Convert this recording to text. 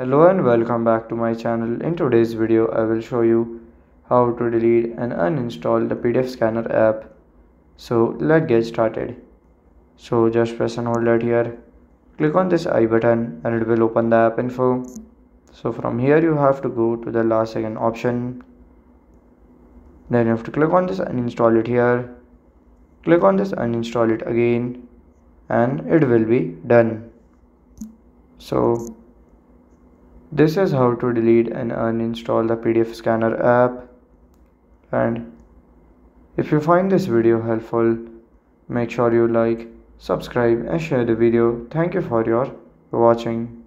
Hello and welcome back to my channel. In today's video I will show you how to delete and uninstall the PDF Scanner app. So let's get started. So just press and hold it here. Click on this I button and it will open the app info. So from here you have to go to the last second option. Then you have to click on this uninstall it here. Click on this uninstall it again and it will be done. So this is how to delete and uninstall the PDF Scanner app. And if you find this video helpful, make sure you like, subscribe and share the video. Thank you for your watching.